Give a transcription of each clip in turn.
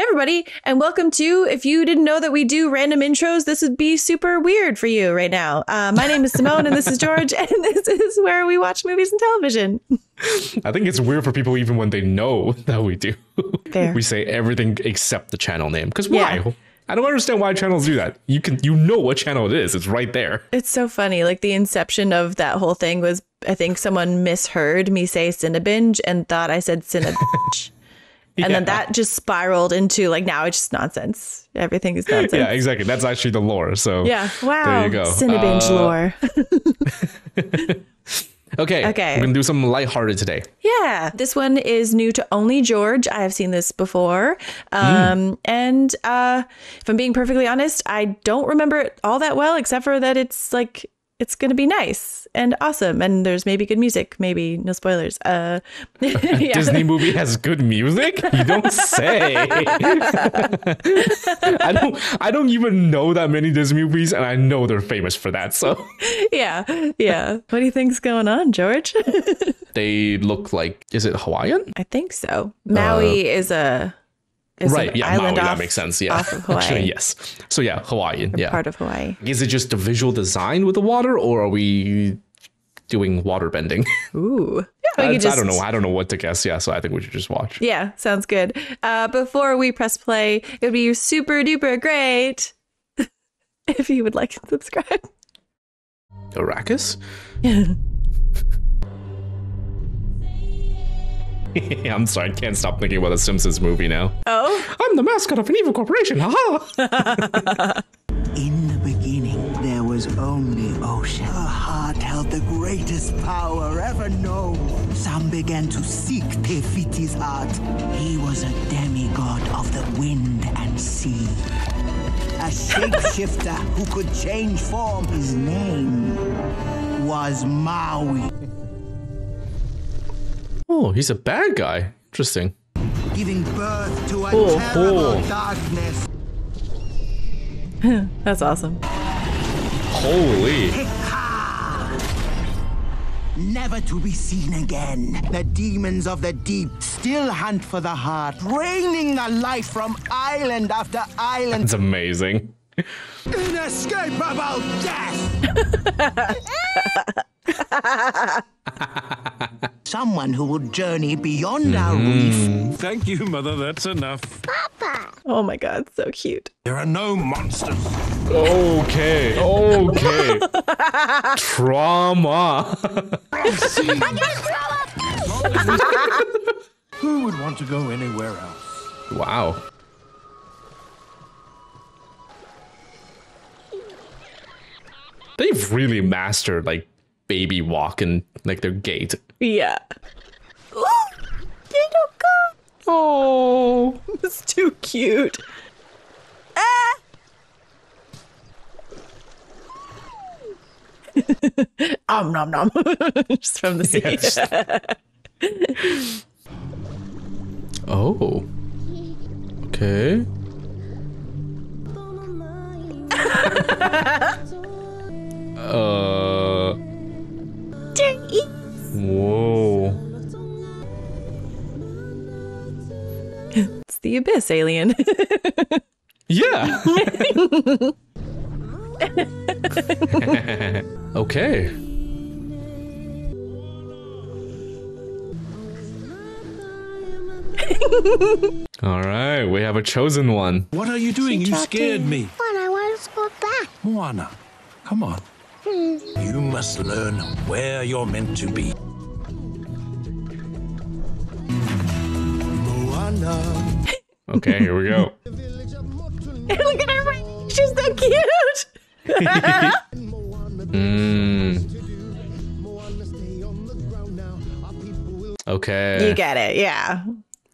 Hey everybody, and welcome to, if you didn't know that we do random intros, this would be super weird for you right now. My name is Simone, and this is George, and this is where we watch movies and television. I think it's weird for people even when they know that we do. Fair. We say everything except the channel name, because why? Yeah. I don't understand why channels do that. You know what channel it is. It's right there. It's so funny. Like the inception of that whole thing was, I think someone misheard me say Cinebinge and thought I said Cinebinge. Yeah. And then that just spiraled into like, now it's just nonsense. Everything is nonsense. Yeah, exactly. That's actually the lore. So yeah. Wow. There you go. Cinebinge lore. Okay. We're going to do something lighthearted today. Yeah. This one is new to only George. I have seen this before. And if I'm being perfectly honest, I don't remember it all that well, except for that it's like, it's going to be nice and awesome. And there's maybe good music, maybe no spoilers. Yeah. Disney movie has good music? You don't say. I don't even know that many Disney movies, and I know they're famous for that. So yeah. What do you think's going on, George? They look like, is it Hawaiian? I think so. Maui is an island Maui, that makes sense. Yeah. Off of Hawaii. Actually, yes. So yeah, Hawaiian. Yeah. Part of Hawaii. Is it just the visual design with the water, or are we doing water bending? Ooh. Yeah, I don't know. I don't know what to guess. Yeah. So I think we should just watch. Yeah. Sounds good. Before we press play, it would be super duper great if you would like to subscribe. Arrakis? I'm sorry, I can't stop thinking about the Simpsons movie now. Oh? I'm the mascot of an evil corporation, haha! In the beginning, there was only ocean. Her heart held the greatest power ever known. Some began to seek Te Fiti's heart. He was a demigod of the wind and sea. A shapeshifter who could change form. His name was Maui. Oh, he's a bad guy. Interesting. Giving birth to a terrible darkness. That's awesome. Holy. Never to be seen again. The demons of the deep still hunt for the heart, draining the life from island after island. That's amazing. Inescapable death. Someone who will journey beyond our reef. Thank you, Mother. That's enough. Papa! Oh my God, so cute. There are no monsters. Okay. Trauma. I gotta grow up. Who would want to go anywhere else? Wow. They've really mastered like baby walk and like their gait. Yeah. Oh, little girl. Oh, it's too cute. Ah. Nom nom. Just from the sea. Yes. Oh. Okay. Whoa. It's the abyss alien. Yeah. Okay. All right, we have a chosen one. What are you doing? You scared me. I want to go back. Moana, come on. You must learn where you're meant to be. Moana. Okay, here we go. Look at her. She's so cute. Okay. You get it, yeah.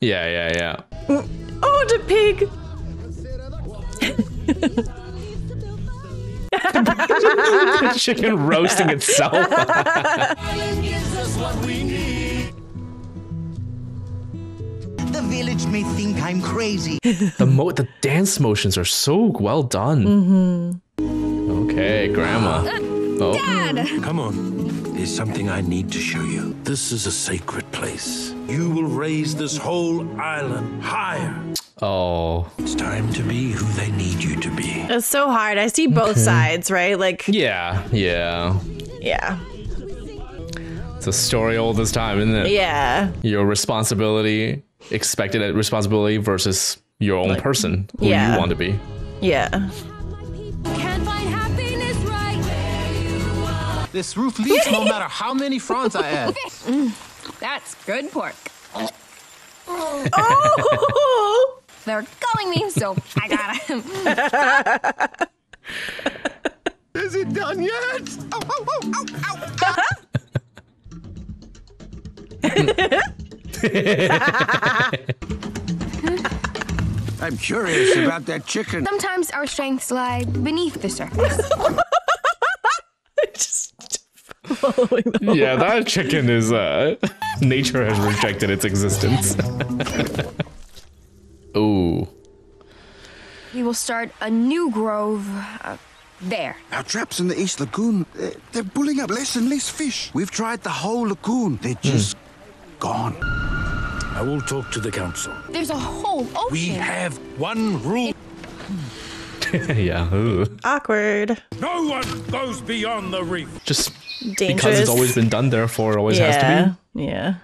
Yeah. Oh, the pig. The chicken roasting itself. The village may think I'm crazy. The dance motions are so well done. Okay, Grandma. Dad. Come on. is something I need to show you. This is a sacred place. You will raise this whole island higher. Oh. It's time to be who they need you to be. It's so hard. I see both sides, right? Like. Yeah. Yeah. Yeah. It's a story old as time, isn't it? Yeah. Your responsibility, expected responsibility versus your own person, who you want to be. Yeah. This roof leaks no matter how many fronds I add. That's good pork. Oh! They're calling me, so I gotta. Is it done yet? Ow, ow, ow, ow, ow, ow. I'm curious about that chicken. Sometimes our strengths lie beneath the surface. Yeah, that chicken is, nature has rejected its existence. Ooh. We will start a new grove there. Our traps in the East Lagoon, they're pulling up less and less fish. We've tried the whole lagoon. They're just gone. I will talk to the council. There's a whole ocean. We have one rule. Yeah. Ooh. Awkward. No one goes beyond the reef. Just dangerous. Because it's always been done, therefore it always has to be. Yeah.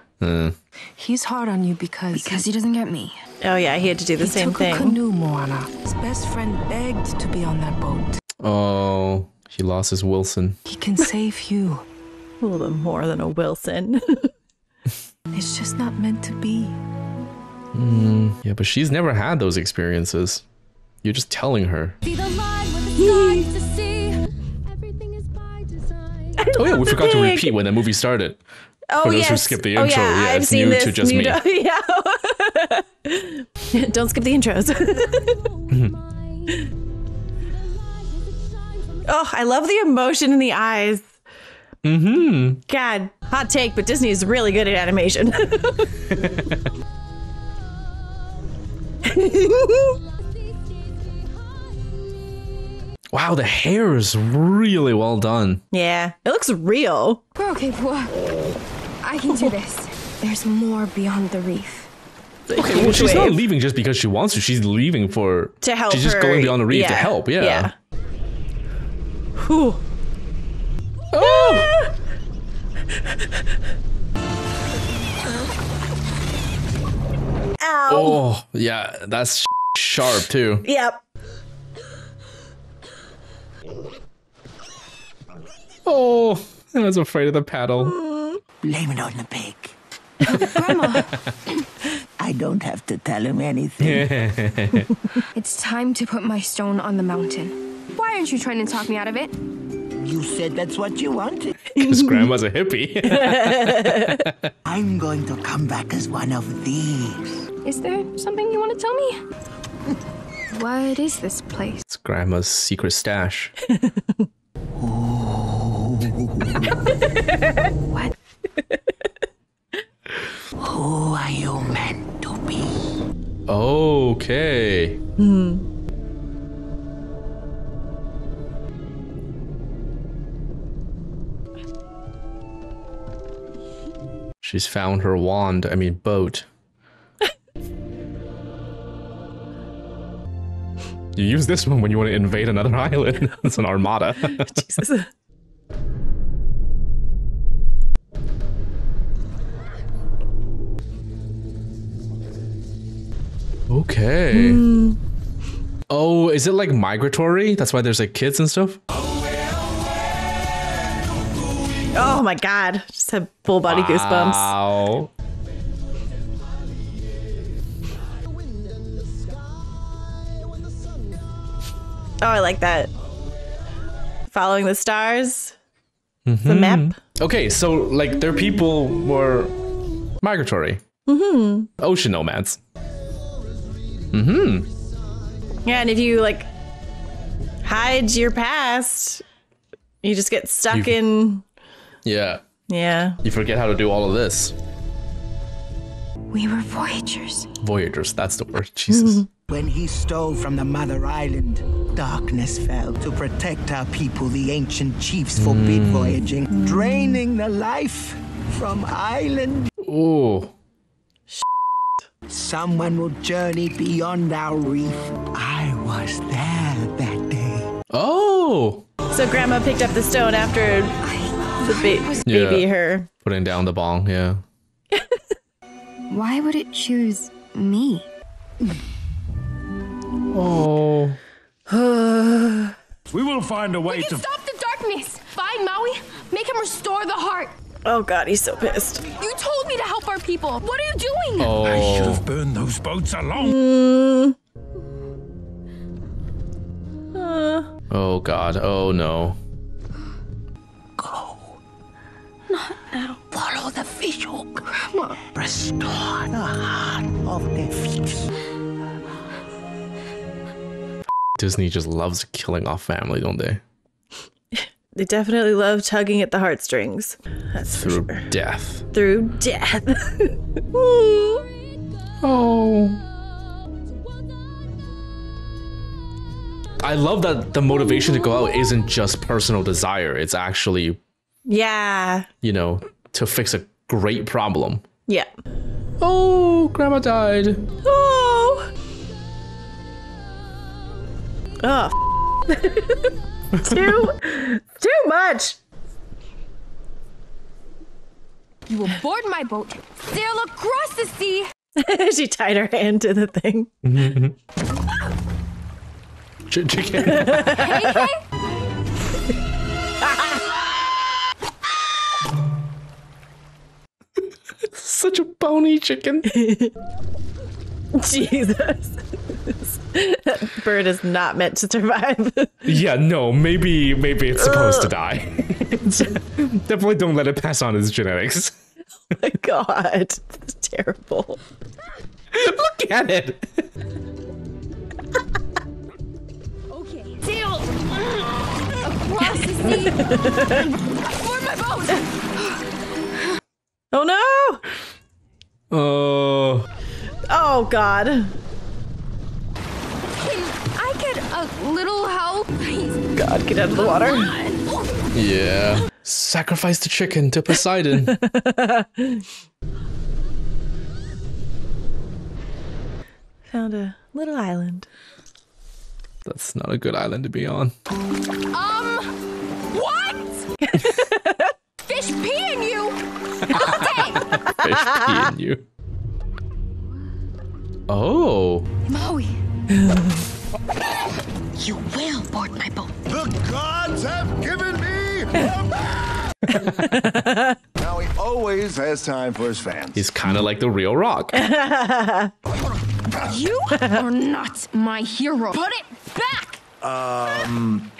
He's hard on you because he doesn't get me. Oh yeah, he had to do the same thing. He took a canoe, Moana. His best friend begged to be on that boat. Oh, he lost his Wilson. He can save you. A little more than a Wilson. It's just not meant to be. Yeah, but she's never had those experiences. You're just telling her. See the line with the stars to see. Everything is by design. Oh yeah, we forgot to repeat when that movie started. Oh, for those who skipped the intro, it's new to just me. Yeah. Don't skip the intros. Oh, I love the emotion in the eyes. Mm-hmm. God, hot take, but Disney is really good at animation. Wow, the hair is really well done. Yeah, it looks real. We're okay, Pua. I can do this. There's more beyond the reef. Okay, well, she's not leaving just because she wants to. She's leaving to help. She's just going beyond the reef to help. Yeah. Whew. Oh! Ow. Oh, yeah, that's sharp too. Yep. Oh, I was afraid of the paddle. Blame it on the pig. Grandma. I don't have to tell him anything. It's time to put my stone on the mountain. Why aren't you trying to talk me out of it? You said that's what you wanted. Because Grandma's a hippie. I'm going to come back as one of these. Is there something you want to tell me? What is this place? It's Grandma's secret stash. What? Who are you meant to be? Okay. She's found her wand, I mean boat. You use this one when you want to invade another island. It's an armada. Jesus. Okay. Oh, is it like migratory? That's why there's like kids and stuff? Oh my god. Just had full body goosebumps. Wow. Oh, I like that. Following the stars. The map. Okay, so like their people were migratory. Ocean nomads. Yeah, and if you like hide your past, you just get stuck in. Yeah. Yeah. You forget how to do all of this. We were voyagers. Voyagers, that's the word. Jesus. When he stole from the mother island, darkness fell to protect our people. The ancient chiefs forbid voyaging, draining the life from island. Oh. Someone will journey beyond our reef. I was there that day. Oh. So Grandma picked up the stone after the baby her. Putting down the bong, yeah. Why would it choose me? Oh. We will find a way to stop the darkness. Find Maui, make him restore the heart. Oh God, he's so pissed. You told me to help our people. What are you doing? Oh. I should have burned those boats alone. Oh God, oh no. Go. Not now. Follow the visual, Grandma. Restore the heart of Te Fiti. Disney just loves killing off family, don't they? They definitely love tugging at the heartstrings. That's through for sure. Death. Through death. Oh. I love that the motivation to go out isn't just personal desire. It's actually, yeah, you know, to fix a great problem. Yeah. Oh, Grandma died. Oh. Oh, too much. You will board my boat, sail across the sea. She tied her hand to the thing. Chicken. Hey, hey. Such a bony chicken. Jesus. That bird is not meant to survive. Yeah, no, maybe it's supposed to die. Definitely don't let it pass on its genetics. Oh my God, that's terrible. Look at it. Okay, sail across the sea. Board my boat. Oh no! Oh. Oh God. A little help, please. God, get out of the water. Yeah. Sacrifice the chicken to Poseidon. Found a little island. That's not a good island to be on. What? Fish peeing you. All day. Fish peeing you. Oh. Maui. You will board my boat. The gods have given me a man. Now he always has time for his fans. He's kind of like the real Rock. You are not my hero. Put it back.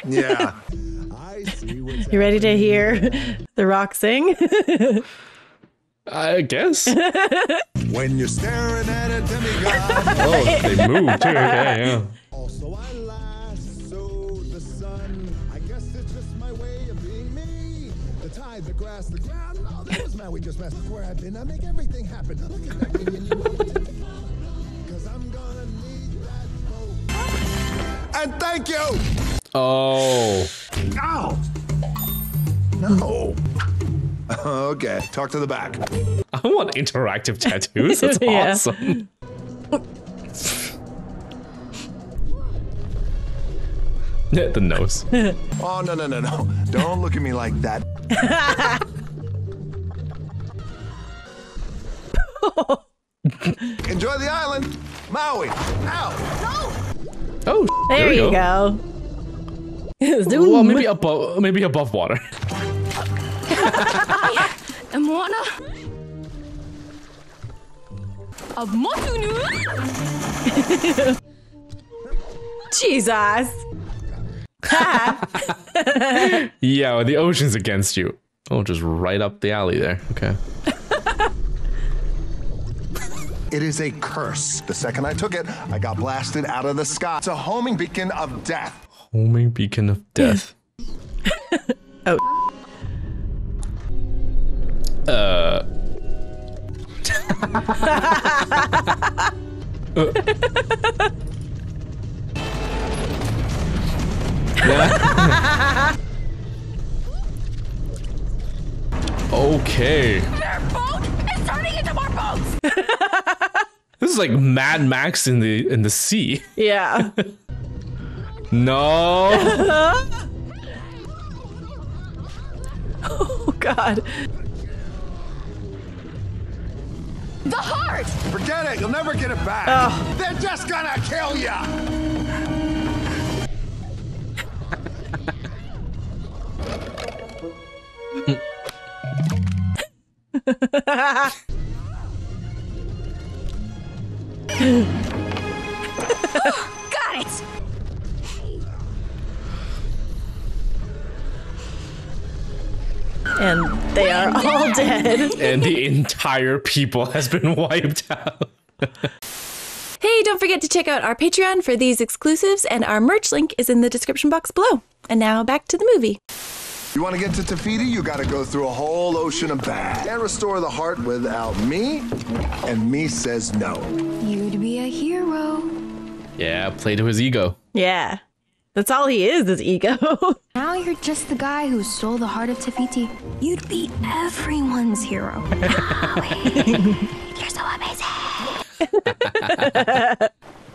Yeah. I see what's happening. You ready to hear the Rock sing? I guess. When you're staring at a demigod. Oh, they move too. Yeah, yeah. Also, I lassoed the sun. I guess it's just my way of being me. The tide, the grass, the ground. Oh, that was Maui just messed where I've been. I make everything happen. Look at that minion you want to take. 'Cause I'm gonna need that boat. And thank you. Oh. Ow. No. Okay, talk to the back. I want interactive tattoos. That's awesome. The nose. Oh, no. Don't look at me like that. Enjoy the island. Maui. Ow. No. Oh, there you go. Zoom. Well, maybe above water. Moana. Of Motunu. Jesus. Yeah, well, the ocean's against you. Oh, just right up the alley there. Okay. It is a curse. The second I took it, I got blasted out of the sky. It's a homing beacon of death. Homing beacon of death. Oh. Okay. Their boat is turning into more boats. This is like Mad Max in the sea. Yeah. No. Oh God. The heart! Forget it, you'll never get it back. Oh. They're just gonna kill ya! Oh, got it! And they are all dead. And the entire people has been wiped out. Hey, don't forget to check out our Patreon for these exclusives, and our merch link is in the description box below. And now back to the movie. You want to get to Te Fiti, you got to go through a whole ocean of bad. Can't restore the heart without me, and me says no. You'd be a hero. Yeah, play to his ego. Yeah. That's all he is ego. Now you're just the guy who stole the heart of Te Fiti. You'd be everyone's hero. Maui, you're so amazing.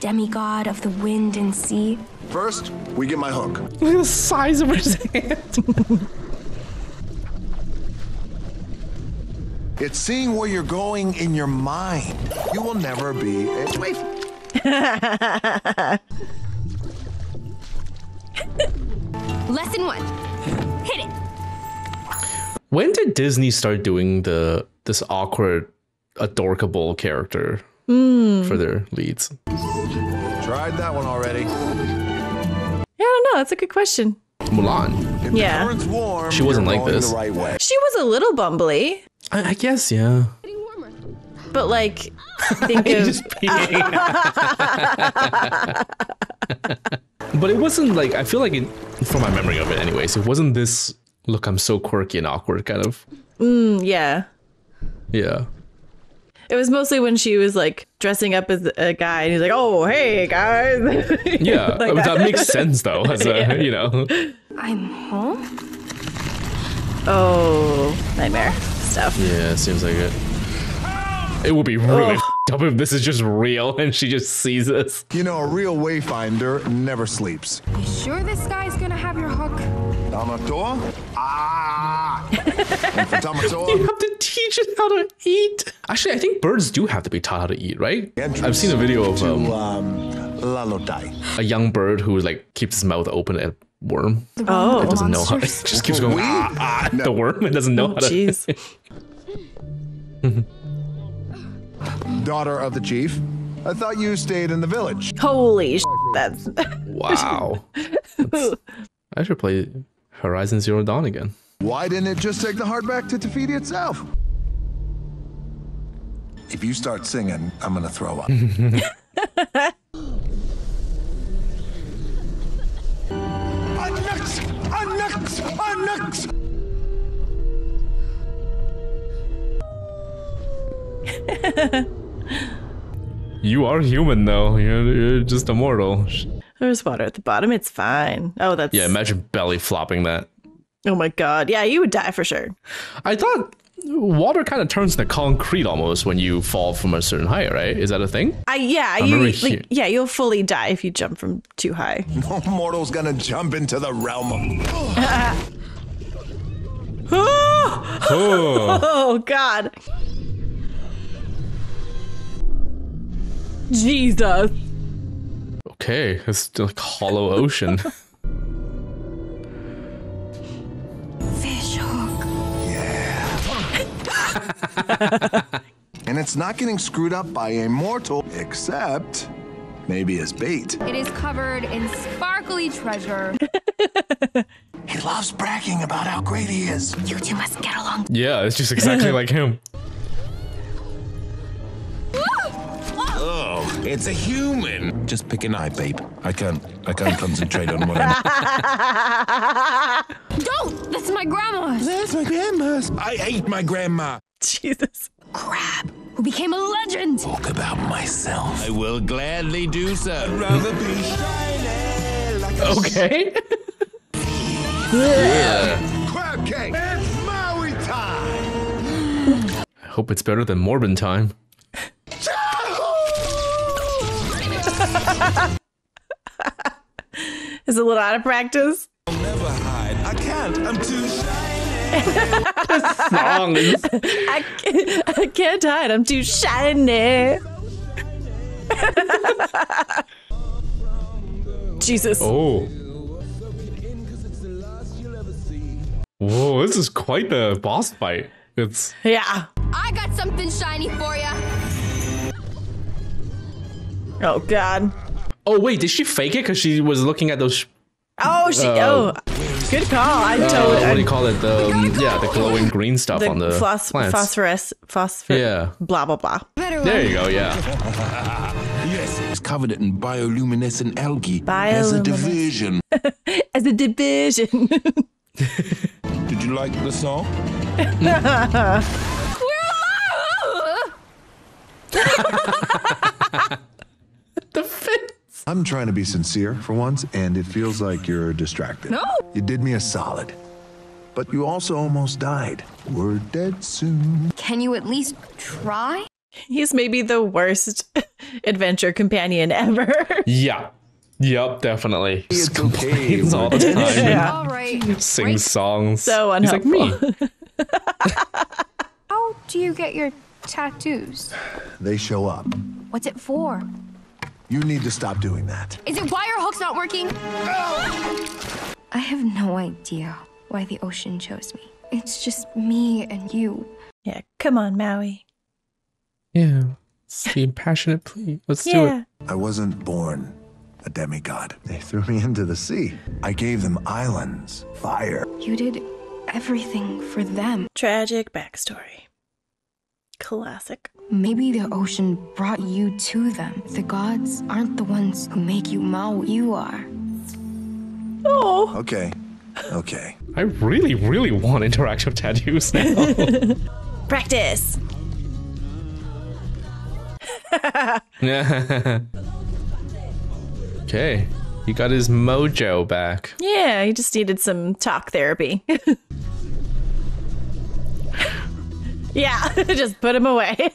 Demigod of the wind and sea. First, we get my hook. Look at the size of his hand. It's seeing where you're going in your mind. You will never be a slave. Lesson one. Hit it. When did Disney start doing this awkward, adorkable character for their leads? Tried that one already. Yeah, I don't know. That's a good question. Mulan. If yeah. Warm, she wasn't like this. Right way. She was a little bumbly. I guess, yeah. But like, think of. But it wasn't like, I feel like it, from my memory of it anyways, it wasn't this, look, I'm so quirky and awkward kind of. Yeah. Yeah. It was mostly when she was like dressing up as a guy and he's like, oh, hey guys. Yeah, like that makes sense though, as a, yeah. You know. I'm home? Oh, nightmare stuff. Yeah, it seems like it. It would be really f***ed up if this is just real and she just sees us. You know, a real wayfinder never sleeps. You sure this guy's gonna have your hook? Tamatoa? Ah! And for Tamatoa, you have to teach it how to eat. Actually, I think birds do have to be taught how to eat, right? I've seen a video of a young bird who like keeps his mouth open at worm. Oh, it doesn't know how. It just keeps going no. The worm. It doesn't know how to. Jeez. Daughter of the chief, I thought you stayed in the village. Holy that's wow. That's, I should play Horizon Zero Dawn again. Why didn't it just take the heart back to Te Fiti itself? If you start singing, I'm gonna throw up. I'm next. You are human though. You're just a mortal. There's water at the bottom. It's fine. Oh, that's yeah. Imagine belly flopping that. Oh my God. Yeah, you would die for sure. I thought water kind of turns to concrete almost when you fall from a certain height, right? Is that a thing? Yeah. You'll fully die if you jump from too high. No mortal's gonna jump into the realm of. Oh God. Jesus. Okay, it's like hollow ocean. Fish hook. Yeah. And it's not getting screwed up by a mortal, except maybe as bait. It is covered in sparkly treasure. He loves bragging about how great he is. You two must get along. Yeah, it's just exactly like him. Oh, it's a human. Just pick an eye, babe. I can't concentrate on what I'm... Don't! That's my grandma's. That's my grandma's. I ate my grandma. Jesus. Crab, who became a legend. Talk about myself. I will gladly do so. I'd rather be shiny like a... Okay. Yeah. Crab cake. It's Maui time. Hope it's better than Morbin time. Is a little out of practice. I'll never hide. I can't. I'm too shiny. This song is... I can't hide. I'm too shiny. Jesus. Oh. Whoa, this is quite the boss fight. It's... Yeah. I got something shiny for you. Oh, God. Oh, wait, did she fake it? Because she was looking at those... Oh, she... good call. I totally... What do you call it? The glowing green stuff on the plants. Phosphorus. Yeah. Blah, blah, blah. There you go, yeah. Yes, it's covered in bioluminescent algae. As a diversion. As a diversion. Did you like the song? The fence. I'm trying to be sincere for once, and it feels like you're distracted. No. You did me a solid, but you also almost died. We're dead soon. Can you at least try? He's maybe the worst adventure companion ever. Yeah. Yep, definitely. It's complains all the time. Yeah. All right. Sings songs. So unhelpful. He's like me. How do you get your tattoos? They show up. What's it for? You need to stop doing that. Is it why your hook's not working? I have no idea why the ocean chose me. It's just me and you. Yeah, come on, Maui. Yeah, be passionate, please. Let's do it. I wasn't born a demigod. They threw me into the sea. I gave them islands, fire. You did everything for them. Tragic backstory. Classic. Maybe the ocean brought you to them. The gods aren't the ones who make you Maui. You are. Oh. Okay. Okay. I really, really want interactive tattoos now. Practice. Okay, he got his mojo back. Yeah, he just needed some talk therapy. Yeah, just put him away. You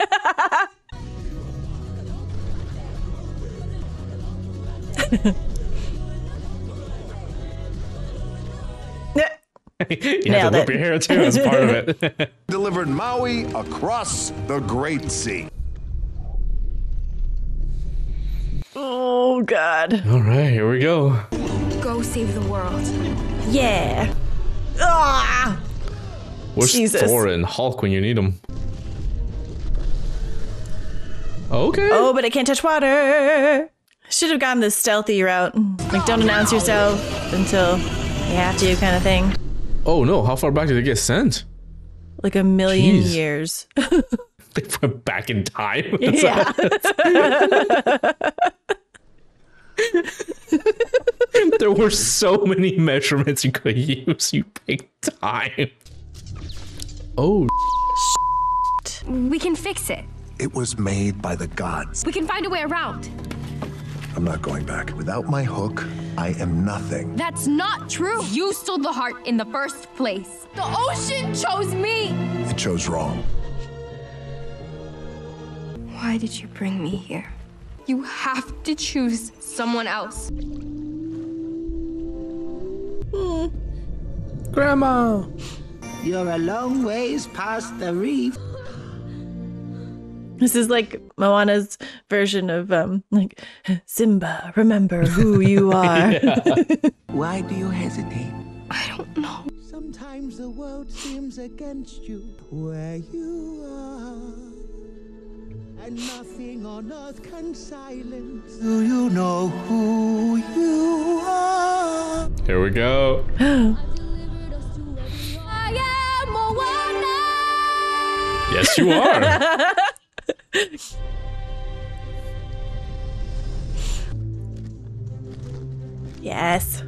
have to whip your hair too as part of it. Delivered Maui across the Great Sea. Oh, God. All right, here we go. Go save the world. Yeah. Ah! Where's Thor and Hulk when you need them? Okay. Oh, but I can't touch water. Should have gone the stealthy route. Like, don't announce yourself until you have to, kind of thing. Oh, no. How far back did it get sent? Like a million years. They went back in time. Yeah. There were so many measurements you could use. You picked time. Oh, shit. We can fix it. It was made by the gods. We can find a way around. I'm not going back. Without my hook, I am nothing. That's not true. You stole the heart in the first place. The ocean chose me. It chose wrong. Why did you bring me here? You have to choose someone else. Grandma, you're a long ways past the reef. This is like Moana's version of like Simba, remember who you are. Why do you hesitate? I don't know. Sometimes the world seems against you where you are. And nothing on earth can silence. Do you know who you are? Here we go. I am Moana. Yes, you are. Yes.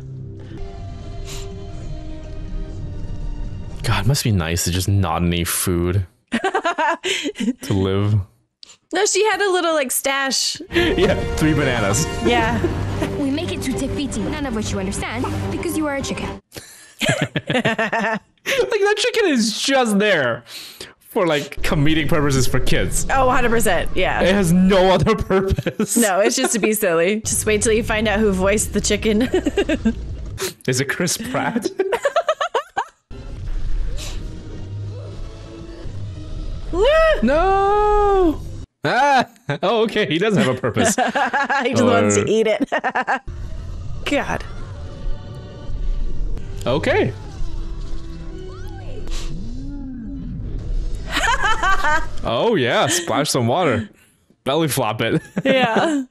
God, it must be nice to just not need food to live. No, she had a little, like, stash. Yeah, 3 bananas. Yeah. We make it to Te Fiti, none of which you understand, because you are a chicken. Like, that chicken is just there for like comedic purposes for kids. Oh, 100%. Yeah. It has no other purpose. No, it's just to be silly. Just wait till you find out who voiced the chicken. Is it Chris Pratt? No! Ah! Oh, okay. He doesn't have a purpose. He just wants to eat it. God. Okay. Oh, yeah. Splash some water. Belly flop it. Yeah.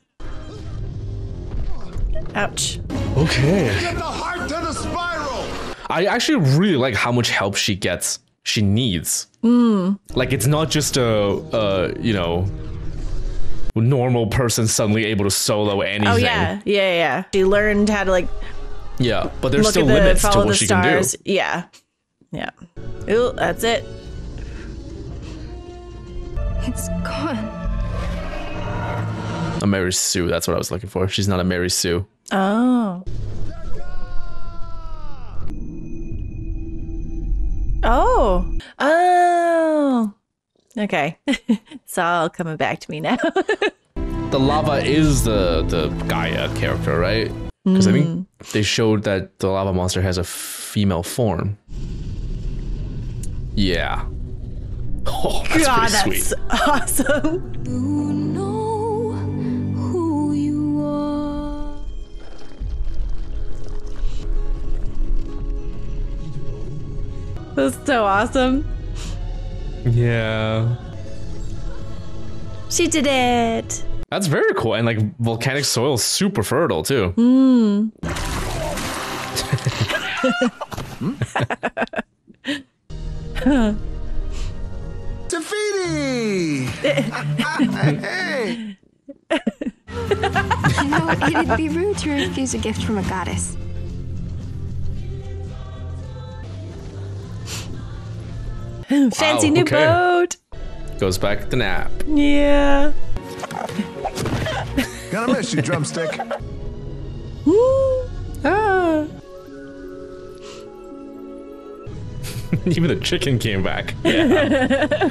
Ouch. Okay. Get the heart to the spiral. I actually really like how much help she gets. She needs. Mm. Like, it's not just a you know, normal person suddenly able to solo anything. Oh, yeah. Yeah, yeah. She learned how to, like... Yeah, but there's still limits to what she can do. Yeah. Yeah. Ooh, that's it. It's gone. A Mary Sue, that's what I was looking for. She's not a Mary Sue. Oh. Oh. Oh. Okay. It's all coming back to me now. The lava is the Gaia character, right? Because I think they showed that the lava monster has a female form. Yeah. Oh, that's God, pretty sweet. That's awesome. You know who you are. That's so awesome. Yeah. She did it. That's very cool. And like volcanic soil is super fertile too. Mm. Huh. Te Fiti! Hey! You know, it'd be rude to refuse a gift from a goddess. Fancy new boat! Goes back to nap. Yeah. Gonna miss you, drumstick. Woo! Ah! Even the chicken came back. Yeah.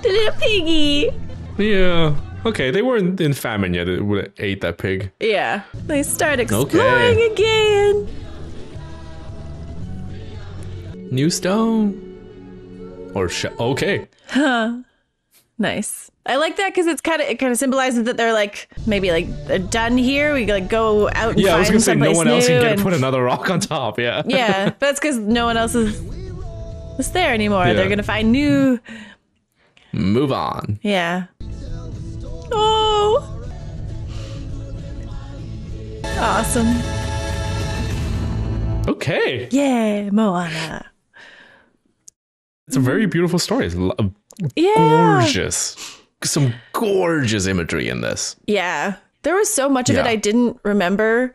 The little piggy. Yeah. Okay, they weren't in famine yet. It would have ate that pig. Yeah. They start exploring again. New stone. Or okay. Huh. Nice. I like that because it's kind of symbolizes that they're like maybe like done here. We like go out and find someplace new. Yeah, I was gonna say no one else can put another rock on top. Yeah. Yeah, but that's because no one else is there anymore. Yeah. They're gonna find new. Move on. Yeah. Oh. Awesome. Okay. Yeah, Moana. It's a very beautiful story. It's gorgeous. Some gorgeous imagery in this. Yeah. There was so much of it I didn't remember.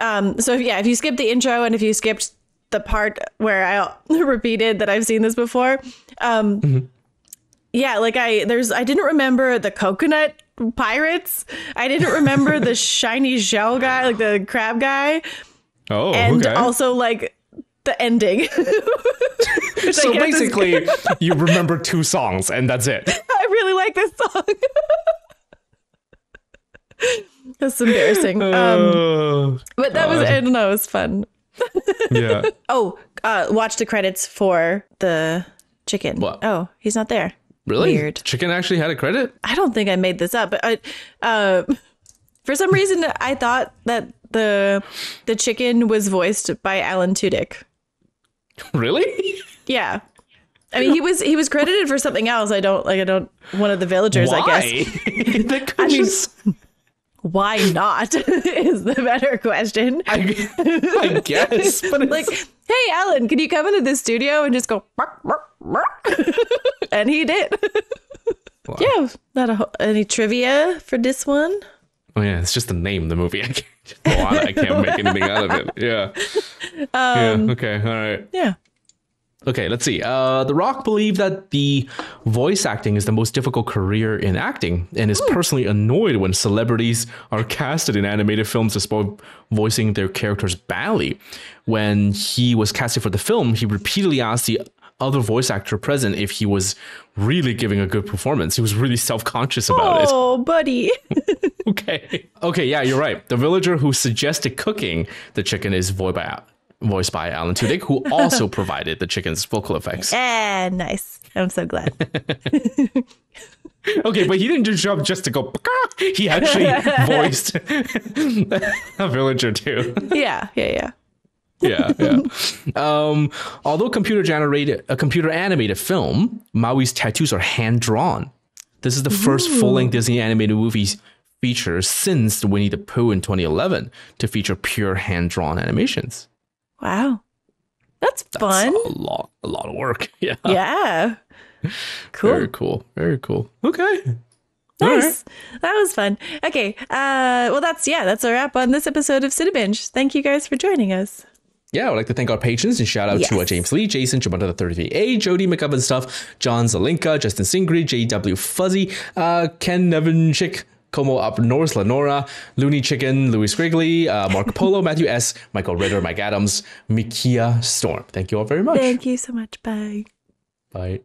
So if you skip the intro and if you skipped the part where I repeated that I've seen this before. Yeah, like I didn't remember the coconut pirates. I didn't remember the shiny shell guy, like the crab guy. Oh, and also like the ending. So basically, you remember two songs and that's it. I really like this song. That's embarrassing. But that was, I don't know, it was fun. Yeah. Oh, watch the credits for the chicken. What? Oh, he's not there. Really? Weird. Chicken actually had a credit? I don't think I made this up, but for some reason, I thought that the chicken was voiced by Alan Tudyk. Really? Yeah. I mean, he was credited for something else. I don't one of the villagers, why? I guess. That could be... Why not? Is the better question. I guess. But like, hey Alan, can you come into this studio and just go bark, bark, bark? And he did. Wow. Yeah. Not any trivia for this one. Oh yeah, it's just the name of the movie. I can't make anything out of it. Yeah. Yeah. Okay. All right. Yeah. Okay, let's see. The Rock believed that the voice acting is the most difficult career in acting and is personally annoyed when celebrities are casted in animated films despite voicing their characters badly. When he was casted for the film, he repeatedly asked the other voice actor present if he was really giving a good performance. He was really self-conscious about it. Oh, buddy. Okay, yeah, you're right. The villager who suggested cooking the chicken is voiced by Alan Tudyk, who also provided the chicken's vocal effects. Yeah, nice. I'm so glad. Okay, but he didn't do a job just to go. He actually voiced a villager too. Yeah. Although computer animated film, Maui's tattoos are hand drawn. This is the first full-length Disney animated movie feature since Winnie the Pooh in 2011 to feature pure hand-drawn animations. Wow, that's fun. A lot of work. Yeah. Cool. Very cool. Okay. Nice. Right. That was fun. Okay. Well, that's a wrap on this episode of Cinebinge. Thank you guys for joining us. Yeah, I would like to thank our patrons and shout out to James Lee, Jason, Chimanda 33A, Jody McGovern Stuff, John Zelinka, Justin Singri, J.W. Fuzzy, Ken Nevinchik, Como Up North, Lenora, Looney Chicken, Louis Grigley, Marco Polo, Matthew S., Michael Ritter, Mike Adams, Mikia Storm. Thank you all very much. Thank you so much. Bye. Bye.